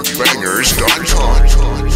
darkbangers.com.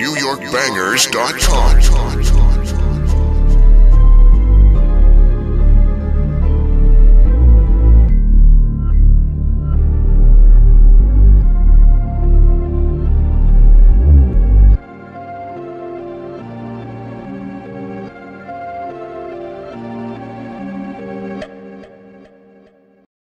NewYorkBangers.com. NewYorkBangers.com.